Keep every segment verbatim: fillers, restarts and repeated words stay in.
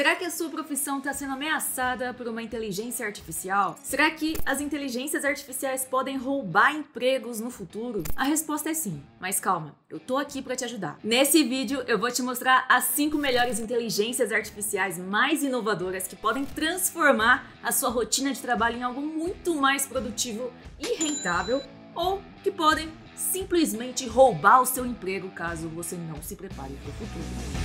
Será que a sua profissão está sendo ameaçada por uma inteligência artificial? Será que as inteligências artificiais podem roubar empregos no futuro? A resposta é sim, mas calma, eu tô aqui para te ajudar. Nesse vídeo eu vou te mostrar as cinco melhores inteligências artificiais mais inovadoras que podem transformar a sua rotina de trabalho em algo muito mais produtivo e rentável, ou que podem simplesmente roubar o seu emprego caso você não se prepare para o futuro.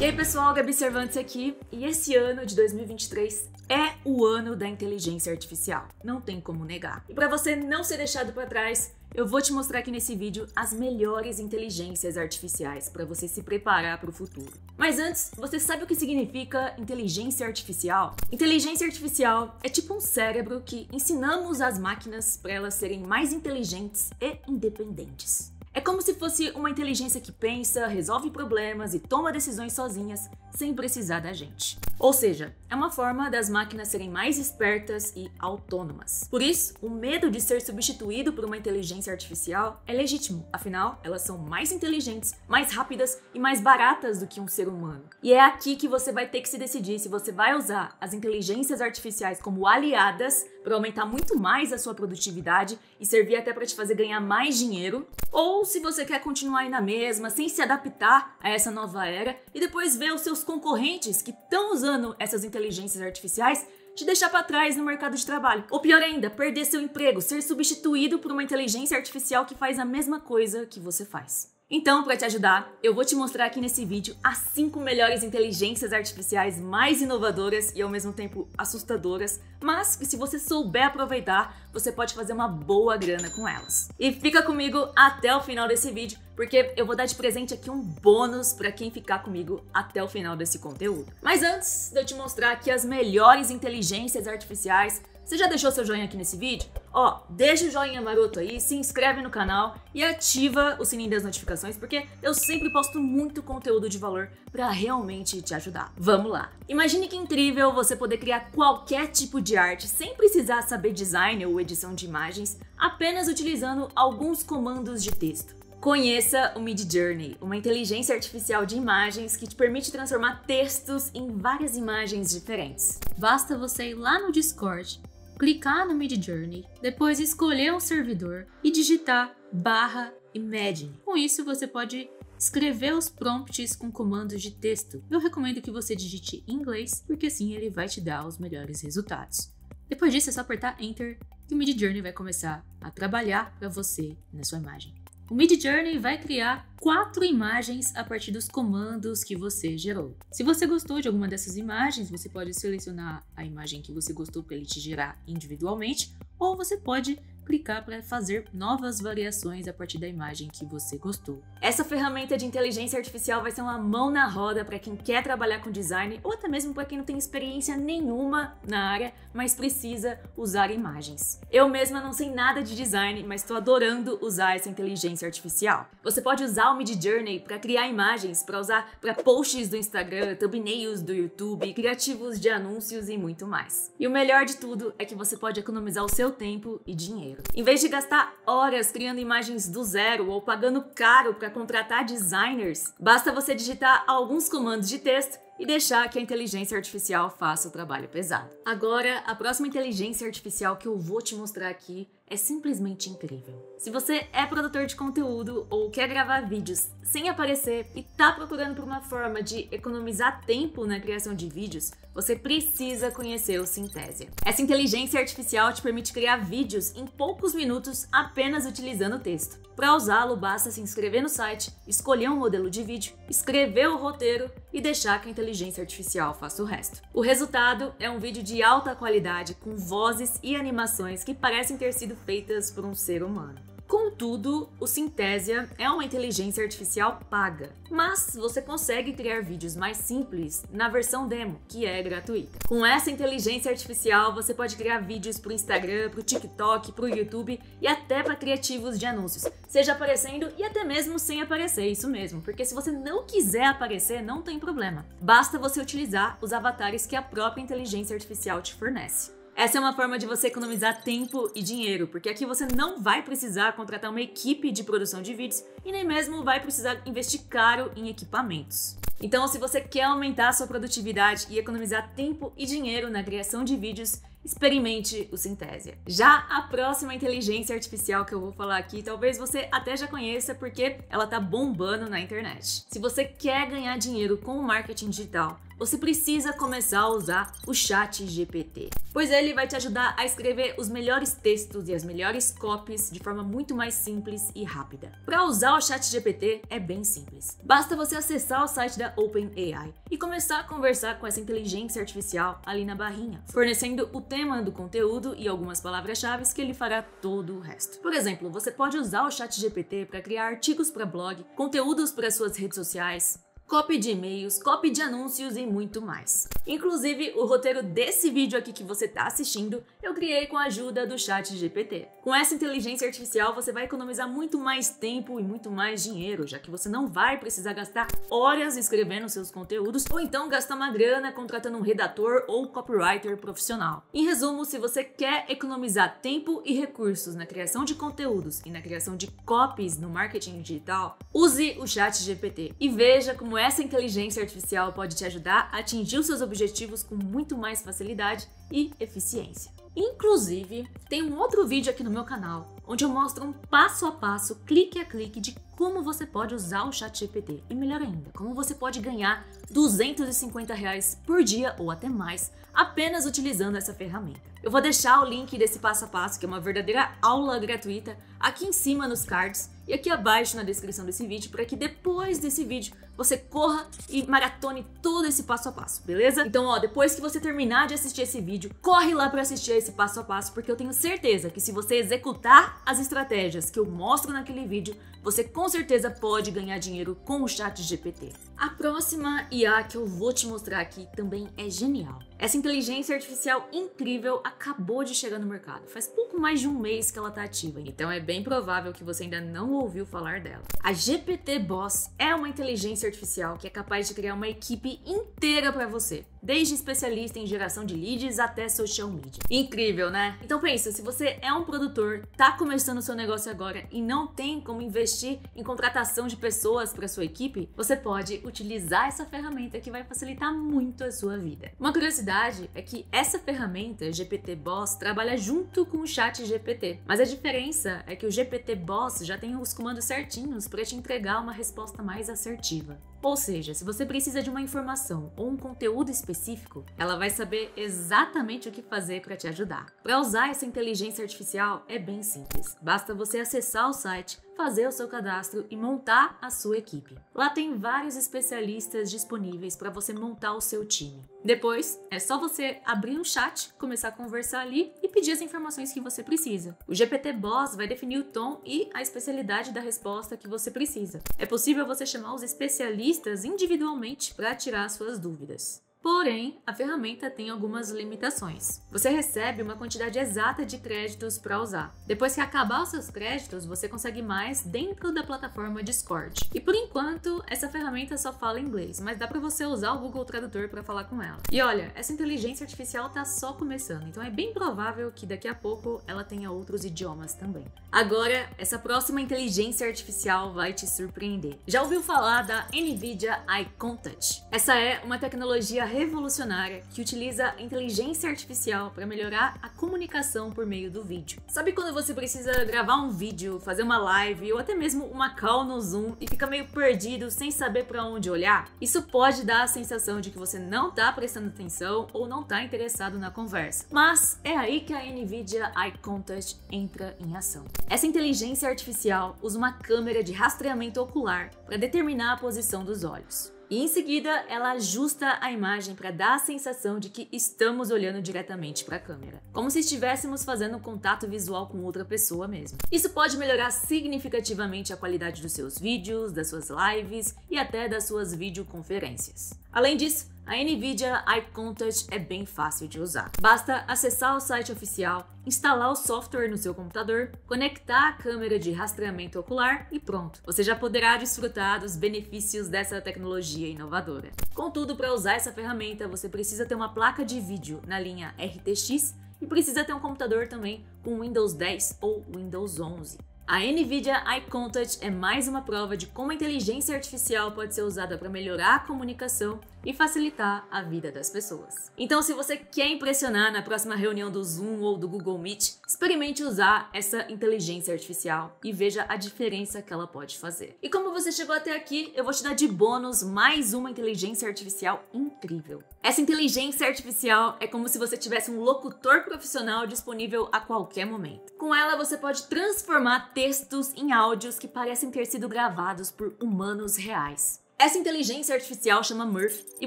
E aí pessoal, Gabi Cervantes aqui, e esse ano de dois mil e vinte e três é o ano da inteligência artificial, não tem como negar. E para você não ser deixado para trás, eu vou te mostrar aqui nesse vídeo as melhores inteligências artificiais para você se preparar para o futuro. Mas antes, você sabe o que significa inteligência artificial? Inteligência artificial é tipo um cérebro que ensinamos às máquinas para elas serem mais inteligentes e independentes. É como se fosse uma inteligência que pensa, resolve problemas e toma decisões sozinhas, sem precisar da gente. Ou seja, é uma forma das máquinas serem mais espertas e autônomas. Por isso, o medo de ser substituído por uma inteligência artificial é legítimo. Afinal, elas são mais inteligentes, mais rápidas e mais baratas do que um ser humano. E é aqui que você vai ter que se decidir se você vai usar as inteligências artificiais como aliadas para aumentar muito mais a sua produtividade e servir até para te fazer ganhar mais dinheiro, ou se você quer continuar aí na mesma, sem se adaptar a essa nova era e depois ver os seus concorrentes que estão usando essas inteligências artificiais te deixar para trás no mercado de trabalho. Ou pior ainda, perder seu emprego, ser substituído por uma inteligência artificial que faz a mesma coisa que você faz. Então, para te ajudar, eu vou te mostrar aqui nesse vídeo as cinco melhores inteligências artificiais mais inovadoras e ao mesmo tempo assustadoras, mas que se você souber aproveitar, você pode fazer uma boa grana com elas. E fica comigo até o final desse vídeo, porque eu vou dar de presente aqui um bônus para quem ficar comigo até o final desse conteúdo. Mas antes de eu te mostrar aqui as melhores inteligências artificiais, você já deixou seu joinha aqui nesse vídeo? Ó, deixa o joinha maroto aí, se inscreve no canal e ativa o sininho das notificações, porque eu sempre posto muito conteúdo de valor pra realmente te ajudar. Vamos lá! Imagine que incrível você poder criar qualquer tipo de arte sem precisar saber design ou edição de imagens, apenas utilizando alguns comandos de texto. Conheça o Midjourney, uma inteligência artificial de imagens que te permite transformar textos em várias imagens diferentes. Basta você ir lá no Discord, clicar no Midjourney, depois escolher um servidor e digitar barra Imagine. Com isso você pode escrever os prompts com comandos de texto. Eu recomendo que você digite em inglês, porque assim ele vai te dar os melhores resultados. Depois disso é só apertar Enter que o Midjourney vai começar a trabalhar para você na sua imagem. O Midjourney vai criar quatro imagens a partir dos comandos que você gerou. Se você gostou de alguma dessas imagens, você pode selecionar a imagem que você gostou para ele te gerar individualmente, ou você pode clicar para fazer novas variações a partir da imagem que você gostou. Essa ferramenta de inteligência artificial vai ser uma mão na roda para quem quer trabalhar com design ou até mesmo para quem não tem experiência nenhuma na área, mas precisa usar imagens. Eu mesma não sei nada de design, mas estou adorando usar essa inteligência artificial. Você pode usar o Midjourney para criar imagens, para usar para posts do Instagram, thumbnails do YouTube, criativos de anúncios e muito mais. E o melhor de tudo é que você pode economizar o seu tempo e dinheiro. Em vez de gastar horas criando imagens do zero ou pagando caro para contratar designers, basta você digitar alguns comandos de texto e deixar que a inteligência artificial faça o trabalho pesado. Agora, a próxima inteligência artificial que eu vou te mostrar aqui é simplesmente incrível. Se você é produtor de conteúdo ou quer gravar vídeos sem aparecer e tá procurando por uma forma de economizar tempo na criação de vídeos, você precisa conhecer o Synthesia. Essa inteligência artificial te permite criar vídeos em poucos minutos apenas utilizando o texto. Para usá-lo, basta se inscrever no site, escolher um modelo de vídeo, escrever o roteiro e deixar que a inteligência artificial faça o resto. O resultado é um vídeo de alta qualidade, com vozes e animações que parecem ter sido feitas por um ser humano. Contudo, o Synthesia é uma inteligência artificial paga, mas você consegue criar vídeos mais simples na versão demo, que é gratuita. Com essa inteligência artificial, você pode criar vídeos para o Instagram, para o TikTok, para o YouTube e até para criativos de anúncios, seja aparecendo e até mesmo sem aparecer, isso mesmo, porque se você não quiser aparecer, não tem problema. Basta você utilizar os avatares que a própria inteligência artificial te fornece. Essa é uma forma de você economizar tempo e dinheiro, porque aqui você não vai precisar contratar uma equipe de produção de vídeos e nem mesmo vai precisar investir caro em equipamentos. Então, se você quer aumentar a sua produtividade e economizar tempo e dinheiro na criação de vídeos, experimente o Synthesia. Já a próxima inteligência artificial que eu vou falar aqui, talvez você até já conheça porque ela tá bombando na internet. Se você quer ganhar dinheiro com o marketing digital, você precisa começar a usar o ChatGPT, pois ele vai te ajudar a escrever os melhores textos e as melhores copies de forma muito mais simples e rápida. Para usar o ChatGPT é bem simples. Basta você acessar o site da OpenAI e começar a conversar com essa inteligência artificial ali na barrinha, fornecendo o tema do conteúdo e algumas palavras-chave que ele fará todo o resto. Por exemplo, você pode usar o ChatGPT para criar artigos para blog, conteúdos para suas redes sociais, copy de e-mails, copy de anúncios e muito mais. Inclusive, o roteiro desse vídeo aqui que você está assistindo, eu criei com a ajuda do ChatGPT. Com essa inteligência artificial, você vai economizar muito mais tempo e muito mais dinheiro, já que você não vai precisar gastar horas escrevendo seus conteúdos ou então gastar uma grana contratando um redator ou copywriter profissional. Em resumo, se você quer economizar tempo e recursos na criação de conteúdos e na criação de copies no marketing digital, use o ChatGPT e veja como essa inteligência artificial pode te ajudar a atingir os seus objetivos com muito mais facilidade e eficiência. Inclusive, tem um outro vídeo aqui no meu canal, onde eu mostro um passo a passo, clique a clique, de como você pode usar o ChatGPT e, melhor ainda, como você pode ganhar duzentos e cinquenta reais por dia ou até mais apenas utilizando essa ferramenta. Eu vou deixar o link desse passo a passo, que é uma verdadeira aula gratuita, aqui em cima nos cards e aqui abaixo na descrição desse vídeo, para que depois desse vídeo você corra e maratone todo esse passo a passo, beleza? Então, ó, depois que você terminar de assistir esse vídeo, corre lá para assistir esse passo a passo, porque eu tenho certeza que se você executar as estratégias que eu mostro naquele vídeo, você com certeza pode ganhar dinheiro com o ChatGPT. A próxima I A que eu vou te mostrar aqui também é genial. Essa inteligência artificial incrível acabou de chegar no mercado. Faz pouco mais de um mês que ela está ativa, então é bem provável que você ainda não ouviu falar dela. A G P T Boss é uma inteligência artificial que é capaz de criar uma equipe inteira para você, desde especialista em geração de leads até social media. Incrível, né? Então pensa, se você é um produtor, tá começando o seu negócio agora e não tem como investir em contratação de pessoas para sua equipe, você pode utilizar essa ferramenta que vai facilitar muito a sua vida. Uma curiosidade é que essa ferramenta G P T Boss trabalha junto com o ChatGPT, mas a diferença é que o G P T Boss já tem os comandos certinhos para te entregar uma resposta mais assertiva. Ou seja, se você precisa de uma informação ou um conteúdo específico, ela vai saber exatamente o que fazer para te ajudar. Para usar essa inteligência artificial é bem simples, basta você acessar o site, fazer o seu cadastro e montar a sua equipe. Lá tem vários especialistas disponíveis para você montar o seu time. Depois, é só você abrir um chat, começar a conversar ali e pedir as informações que você precisa. O G P T Boss vai definir o tom e a especialidade da resposta que você precisa. É possível você chamar os especialistas individualmente para tirar suas dúvidas. Porém, a ferramenta tem algumas limitações. Você recebe uma quantidade exata de créditos para usar. Depois que acabar os seus créditos, você consegue mais dentro da plataforma Discord. E por enquanto, essa ferramenta só fala inglês, mas dá para você usar o Google Tradutor para falar com ela. E olha, essa inteligência artificial tá só começando, então é bem provável que daqui a pouco ela tenha outros idiomas também. Agora, essa próxima inteligência artificial vai te surpreender. Já ouviu falar da NVIDIA Eye Contact? Essa é uma tecnologia revolucionária que utiliza a inteligência artificial para melhorar a comunicação por meio do vídeo. Sabe quando você precisa gravar um vídeo, fazer uma live ou até mesmo uma call no Zoom e fica meio perdido sem saber para onde olhar? Isso pode dar a sensação de que você não está prestando atenção ou não está interessado na conversa. Mas é aí que a NVIDIA Eye Contact entra em ação. Essa inteligência artificial usa uma câmera de rastreamento ocular para determinar a posição dos olhos. E em seguida, ela ajusta a imagem para dar a sensação de que estamos olhando diretamente para a câmera, como se estivéssemos fazendo um contato visual com outra pessoa mesmo. Isso pode melhorar significativamente a qualidade dos seus vídeos, das suas lives e até das suas videoconferências. Além disso, a NVIDIA Eye Contact é bem fácil de usar. Basta acessar o site oficial, instalar o software no seu computador, conectar a câmera de rastreamento ocular e pronto. Você já poderá desfrutar dos benefícios dessa tecnologia inovadora. Contudo, para usar essa ferramenta, você precisa ter uma placa de vídeo na linha R T X e precisa ter um computador também com Windows dez ou Windows onze. A NVIDIA Eye Contact é mais uma prova de como a inteligência artificial pode ser usada para melhorar a comunicação e facilitar a vida das pessoas. Então, se você quer impressionar na próxima reunião do Zoom ou do Google Meet, experimente usar essa inteligência artificial e veja a diferença que ela pode fazer. E como você chegou até aqui, eu vou te dar de bônus mais uma inteligência artificial incrível. Essa inteligência artificial é como se você tivesse um locutor profissional disponível a qualquer momento. Com ela, você pode transformar textos em áudios que parecem ter sido gravados por humanos reais. Essa inteligência artificial chama Murf e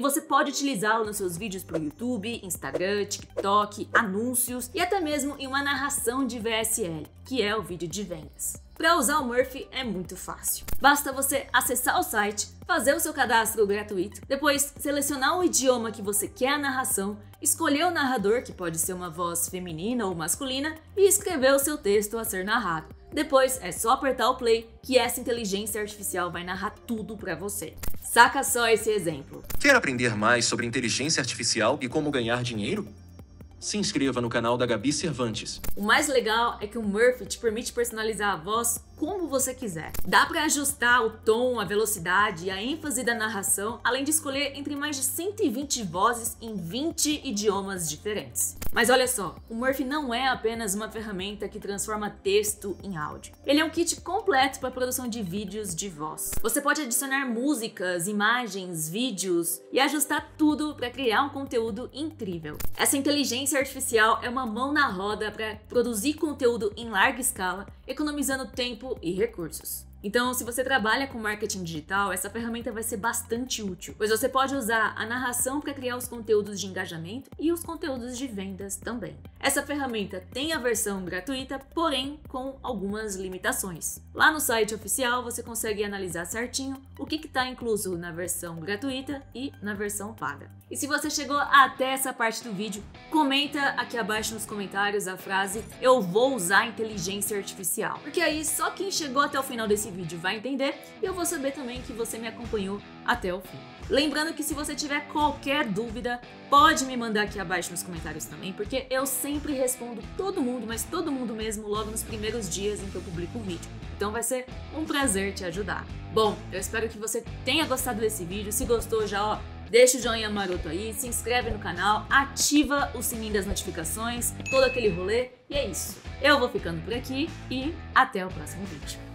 você pode utilizá-la nos seus vídeos para o YouTube, Instagram, TikTok, anúncios e até mesmo em uma narração de V S L, que é o vídeo de vendas. Para usar o Murf é muito fácil. Basta você acessar o site, fazer o seu cadastro gratuito, depois selecionar o idioma que você quer a narração, escolher o narrador, que pode ser uma voz feminina ou masculina, e escrever o seu texto a ser narrado. Depois é só apertar o play que essa inteligência artificial vai narrar tudo pra você. Saca só esse exemplo. Quer aprender mais sobre inteligência artificial e como ganhar dinheiro? Se inscreva no canal da Gabi Cervantes. O mais legal é que o Murf te permite personalizar a voz como você quiser. Dá pra ajustar o tom, a velocidade e a ênfase da narração, além de escolher entre mais de cento e vinte vozes em vinte idiomas diferentes. Mas olha só, o Murf não é apenas uma ferramenta que transforma texto em áudio. Ele é um kit completo para a produção de vídeos de voz. Você pode adicionar músicas, imagens, vídeos e ajustar tudo para criar um conteúdo incrível. Essa inteligência artificial é uma mão na roda para produzir conteúdo em larga escala, economizando tempo e recursos. Então, se você trabalha com marketing digital, essa ferramenta vai ser bastante útil, pois você pode usar a narração para criar os conteúdos de engajamento e os conteúdos de vendas também. Essa ferramenta tem a versão gratuita, porém com algumas limitações. Lá no site oficial você consegue analisar certinho o que está incluso na versão gratuita e na versão paga. E se você chegou até essa parte do vídeo, comenta aqui abaixo nos comentários a frase "eu vou usar inteligência artificial", porque aí só quem chegou até o final desse vídeo vai entender e eu vou saber também que você me acompanhou até o fim. Lembrando que se você tiver qualquer dúvida, pode me mandar aqui abaixo nos comentários também, porque eu sempre respondo todo mundo, mas todo mundo mesmo, logo nos primeiros dias em que eu publico o vídeo. Então vai ser um prazer te ajudar. Bom, eu espero que você tenha gostado desse vídeo. Se gostou, já ó, deixa o joinha maroto aí, se inscreve no canal, ativa o sininho das notificações, todo aquele rolê, e é isso. Eu vou ficando por aqui e até o próximo vídeo.